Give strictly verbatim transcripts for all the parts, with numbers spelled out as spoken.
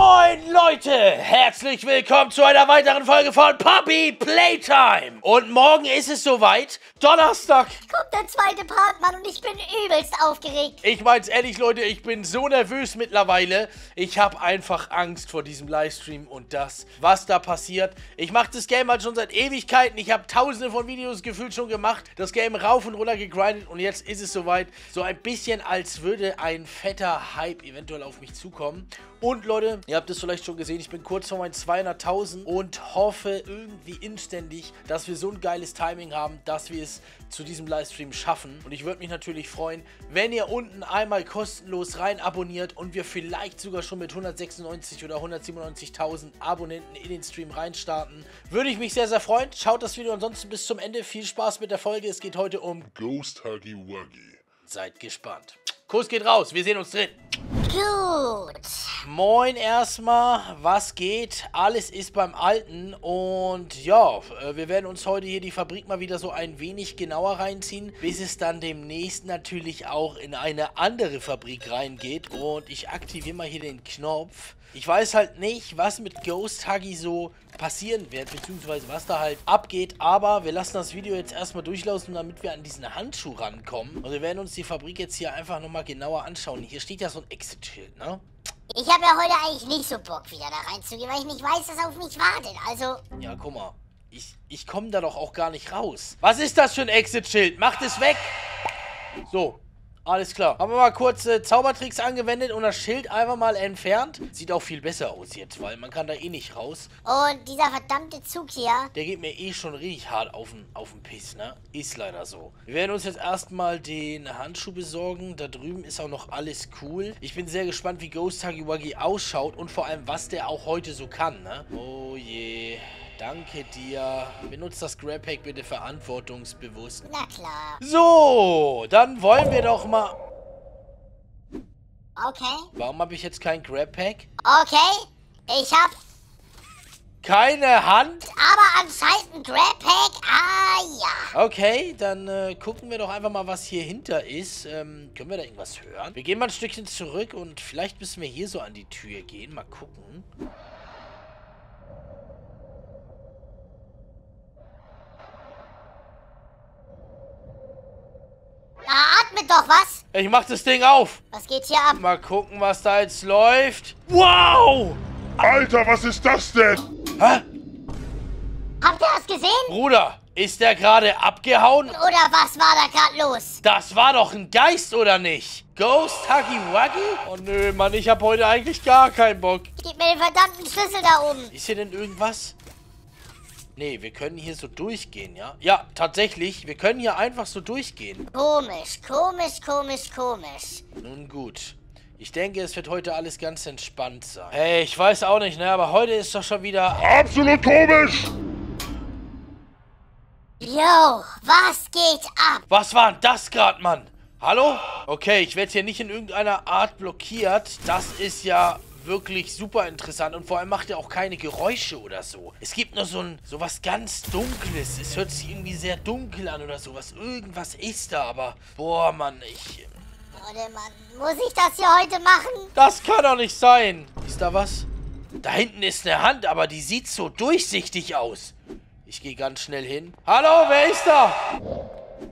Moin Leute, herzlich willkommen zu einer weiteren Folge von Poppy Playtime. Und morgen ist es soweit, Donnerstag. Kommt der zweite Part, Mann, und ich bin übelst aufgeregt. Ich mein's ehrlich, Leute, ich bin so nervös mittlerweile. Ich habe einfach Angst vor diesem Livestream und das, was da passiert. Ich mache das Game halt schon seit Ewigkeiten. Ich habe tausende von Videos gefühlt schon gemacht. Das Game rauf und runter gegrindet und jetzt ist es soweit. So ein bisschen, als würde ein fetter Hype eventuell auf mich zukommen. Und Leute, ihr habt es vielleicht schon gesehen, ich bin kurz vor meinen zweihunderttausend und hoffe irgendwie inständig, dass wir so ein geiles Timing haben, dass wir es zu diesem Livestream schaffen. Und ich würde mich natürlich freuen, wenn ihr unten einmal kostenlos rein abonniert und wir vielleicht sogar schon mit hundertsechsundneunzig oder hundertsiebenundneunzigtausend Abonnenten in den Stream reinstarten. Würde ich mich sehr, sehr freuen. Schaut das Video ansonsten bis zum Ende. Viel Spaß mit der Folge. Es geht heute um Ghost Huggy Wuggy. Seid gespannt. Kuss geht raus. Wir sehen uns drin. Gut. Moin erstmal, was geht? Alles ist beim Alten und ja, wir werden uns heute hier die Fabrik mal wieder so ein wenig genauer reinziehen, bis es dann demnächst natürlich auch in eine andere Fabrik reingeht. Und ich aktiviere mal hier den Knopf. Ich weiß halt nicht, was mit Ghost Huggy so passieren wird, beziehungsweise was da halt abgeht, aber wir lassen das Video jetzt erstmal durchlaufen, damit wir an diesen Handschuh rankommen. Und wir werden uns die Fabrik jetzt hier einfach nochmal genauer anschauen. Hier steht ja so ein Exit-Schild, ne? Ich habe ja heute eigentlich nicht so Bock, wieder da reinzugehen, weil ich nicht weiß, dass auf mich wartet, also... Ja, guck mal, ich, ich komme da doch auch gar nicht raus. Was ist das für ein Exit-Schild? Macht es weg! So, alles klar. Haben wir mal kurz äh, Zaubertricks angewendet und das Schild einfach mal entfernt. Sieht auch viel besser aus jetzt, weil man kann da eh nicht raus. Und dieser verdammte Zug hier... Der geht mir eh schon richtig hart auf den, auf den Piss, ne? Ist leider so. Wir werden uns jetzt erstmal den Handschuh besorgen. Da drüben ist auch noch alles cool. Ich bin sehr gespannt, wie Ghost Huggy Wuggy ausschaut und vor allem, was der auch heute so kann, ne? Oh je... Danke dir. Benutzt das GrabPack bitte verantwortungsbewusst. Na klar. So, dann wollen wir doch mal... Okay. Warum habe ich jetzt kein GrabPack? Okay, ich habe... Keine Hand? Aber anscheinend ein GrabPack, ah ja. Okay, dann äh, gucken wir doch einfach mal, was hier hinter ist. Ähm, können wir da irgendwas hören? Wir gehen mal ein Stückchen zurück und vielleicht müssen wir hier so an die Tür gehen. Mal gucken. Doch was? Ich mach das Ding auf. Was geht hier ab? Mal gucken, was da jetzt läuft. Wow! Alter, was ist das denn? Hä? Habt ihr das gesehen? Bruder, ist der gerade abgehauen? Oder was war da gerade los? Das war doch ein Geist, oder nicht? Ghost Huggy Wuggy? Oh nö, Mann, ich hab heute eigentlich gar keinen Bock. Gib mir den verdammten Schlüssel da oben. Ist hier denn irgendwas? Nee, wir können hier so durchgehen, ja? Ja, tatsächlich. Wir können hier einfach so durchgehen. Komisch, komisch, komisch, komisch. Nun gut. Ich denke, es wird heute alles ganz entspannt sein. Hey, ich weiß auch nicht, ne? Aber heute ist doch schon wieder... Absolut komisch! Yo, was geht ab? Was war denn das gerade, Mann? Hallo? Okay, ich werde hier nicht in irgendeiner Art blockiert. Das ist ja... wirklich super interessant und vor allem macht er auch keine Geräusche oder so. Es gibt nur so ein, so was ganz Dunkles. Es hört sich irgendwie sehr dunkel an oder sowas. Irgendwas ist da, aber boah, Mann, ich... Warte, Mann, muss ich das hier heute machen? Das kann doch nicht sein. Ist da was? Da hinten ist eine Hand, aber die sieht so durchsichtig aus. Ich gehe ganz schnell hin. Hallo, wer ist da?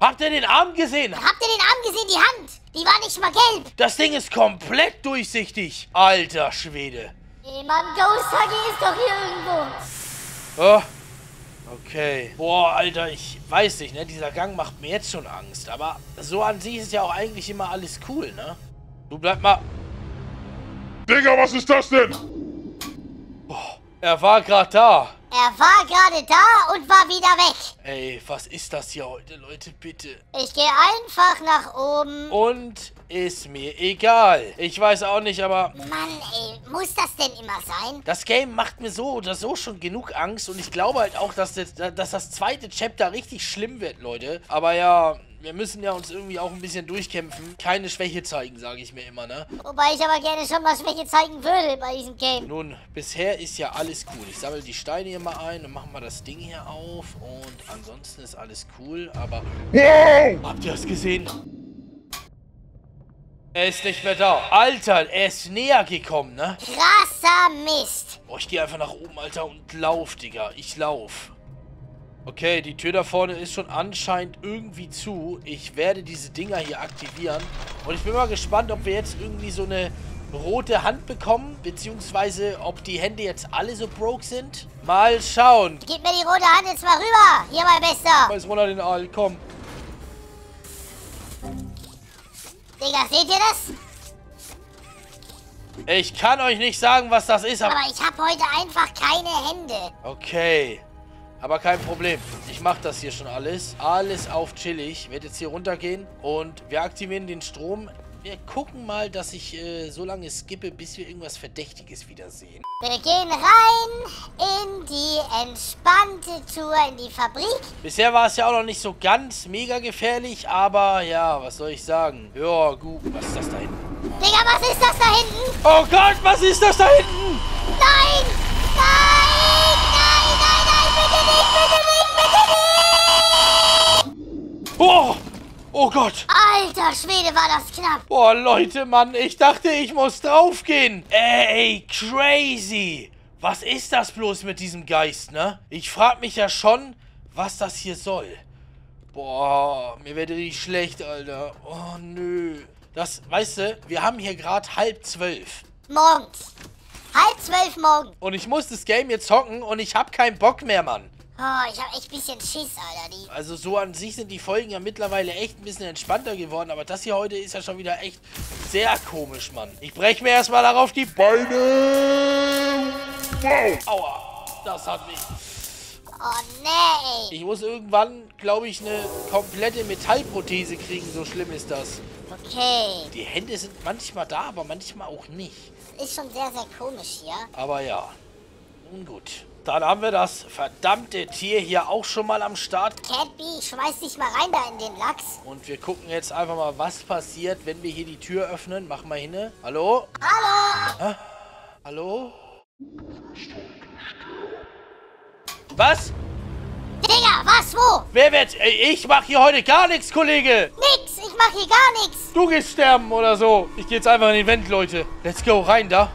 Habt ihr den Arm gesehen? Habt ihr den Arm gesehen? Die Hand? Die war nicht mal gelb. Das Ding ist komplett durchsichtig. Alter Schwede. Ey, Mann, Ghost Huggy ist doch hier irgendwo. Oh. Okay. Boah, Alter, ich weiß nicht, ne? Dieser Gang macht mir jetzt schon Angst. Aber so an sich ist ja auch eigentlich immer alles cool, ne? Du bleib mal... Digga, was ist das denn? Boah, er war gerade da. Er war gerade da und war wieder weg. Ey, was ist das hier heute, Leute, bitte? Ich gehe einfach nach oben. Und ist mir egal. Ich weiß auch nicht, aber... Mann, ey, muss das denn immer sein? Das Game macht mir so oder so schon genug Angst. Und ich glaube halt auch, dass das, dass das zweite Chapter richtig schlimm wird, Leute. Aber ja... Wir müssen ja uns irgendwie auch ein bisschen durchkämpfen. Keine Schwäche zeigen, sage ich mir immer, ne? Wobei ich aber gerne schon mal Schwäche zeigen würde bei diesem Game. Nun, bisher ist ja alles cool. Ich sammle die Steine hier mal ein und machen mal das Ding hier auf. Und ansonsten ist alles cool, aber... Hey! Habt ihr das gesehen? Er ist nicht mehr da. Alter, er ist näher gekommen, ne? Krasser Mist. Boah, ich gehe einfach nach oben, Alter, und lauf, Digga. Ich lauf. Okay, die Tür da vorne ist schon anscheinend irgendwie zu. Ich werde diese Dinger hier aktivieren. Und ich bin mal gespannt, ob wir jetzt irgendwie so eine rote Hand bekommen. Beziehungsweise, ob die Hände jetzt alle so broke sind. Mal schauen. Gib mir die rote Hand jetzt mal rüber. Hier, mein Bester. Jetzt runter den Aal, komm. Digga, seht ihr das? Ich kann euch nicht sagen, was das ist. Aber, aber ich habe heute einfach keine Hände. Okay. Aber kein Problem. Ich mache das hier schon alles. Alles auf chillig. Ich werde jetzt hier runtergehen. Und wir aktivieren den Strom. Wir gucken mal, dass ich äh, so lange skippe, bis wir irgendwas Verdächtiges wiedersehen. Wir gehen rein in die entspannte Tour in die Fabrik. Bisher war es ja auch noch nicht so ganz mega gefährlich, aber ja, was soll ich sagen? Ja, gut. Was ist das da hinten? Digga, was ist das da hinten? Oh Gott, was ist das da hinten? Nein! Nein! Nein, nein, nein! Bitte nicht, bitte nicht, bitte nicht! Oh! Oh Gott. Alter Schwede, war das knapp. Boah, Leute, Mann. Ich dachte, ich muss draufgehen. Ey, crazy. Was ist das bloß mit diesem Geist, ne? Ich frag mich ja schon, was das hier soll. Boah, mir wird richtig schlecht, Alter. Oh, nö. Das, weißt du, wir haben hier gerade halb zwölf. Morgens. Halb zwölf morgens. Und ich muss das Game jetzt hocken und ich hab keinen Bock mehr, Mann. Oh, ich hab echt ein bisschen Schiss, Alter. Die also so an sich sind die Folgen ja mittlerweile echt ein bisschen entspannter geworden. Aber das hier heute ist ja schon wieder echt sehr komisch, Mann. Ich brech mir erstmal darauf die Beine. Aua, das hat mich... Oh, nee. Ich muss irgendwann, glaube ich, eine komplette Metallprothese kriegen. So schlimm ist das. Okay. Die Hände sind manchmal da, aber manchmal auch nicht. Ist schon sehr, sehr komisch hier. Aber ja, nun gut. Dann haben wir das verdammte Tier hier auch schon mal am Start. Catby, schmeiß dich mal rein da in den Lachs. Und wir gucken jetzt einfach mal, was passiert, wenn wir hier die Tür öffnen. Mach mal hin. Hallo? Hallo? Hä? Hallo? Was? Digga, was, wo? Wer wird... Ich mach hier heute gar nichts, Kollege. Nix, ich mach hier gar nichts. Du gehst sterben oder so. Ich geh jetzt einfach in den Vent, Leute. Let's go, rein da.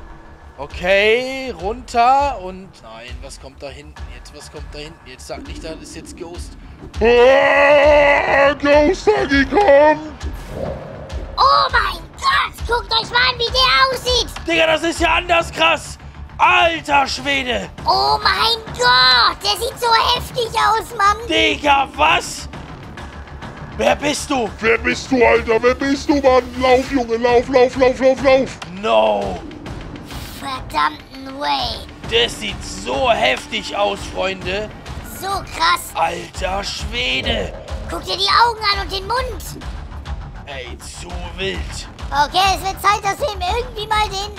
Okay, runter und... Nein, was kommt da hinten jetzt? Was kommt da hinten jetzt? Sag nicht, da ist jetzt Ghost. Oh, Ghost Huggy kommt! Oh mein Gott! Guckt euch mal an, wie der aussieht! Digga, das ist ja anders krass! Alter Schwede! Oh mein Gott! Der sieht so heftig aus, Mann! Digga, was? Wer bist du? Wer bist du, Alter? Wer bist du, Mann? Lauf, Junge! Lauf, lauf, lauf, lauf, lauf! No! Verdammten Way. Das sieht so heftig aus, Freunde. So krass. Alter Schwede. Guck dir die Augen an und den Mund. Ey, zu wild. Okay, es wird Zeit, dass wir ihm irgendwie mal den...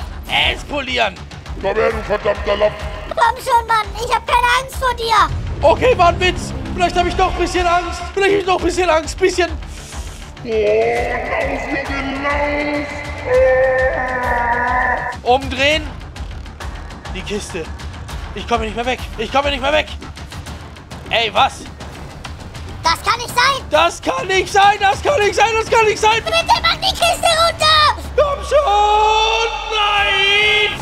Ass polieren. Komm her, du verdammter Lapp. Komm schon, Mann. Ich hab keine Angst vor dir. Okay, Mann, Witz. Vielleicht hab ich doch ein bisschen Angst. Vielleicht hab ich doch ein bisschen Angst. Bisschen. Oh, lauf, Junge, lauf. Oh. Umdrehen. Die Kiste. Ich komme nicht mehr weg. Ich komme nicht mehr weg. Ey, was? Das kann nicht sein. Das kann nicht sein. Das kann nicht sein. Das kann nicht sein. Bitte mach die Kiste runter. Komm schon. Nein.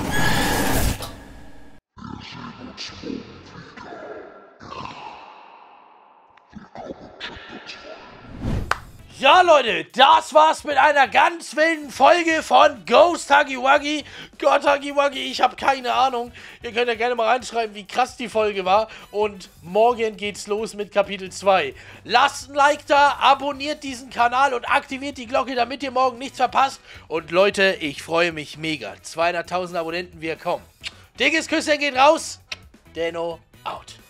Ja, Leute, das war's mit einer ganz wilden Folge von Ghost Huggy Wuggy. Gott, Huggy Wuggy, ich habe keine Ahnung. Ihr könnt ja gerne mal reinschreiben, wie krass die Folge war. Und morgen geht's los mit Kapitel zwei. Lasst ein Like da, abonniert diesen Kanal und aktiviert die Glocke, damit ihr morgen nichts verpasst. Und Leute, ich freue mich mega. zweihunderttausend Abonnenten, wir kommen. Dickes Küsschen geht raus. Denno out.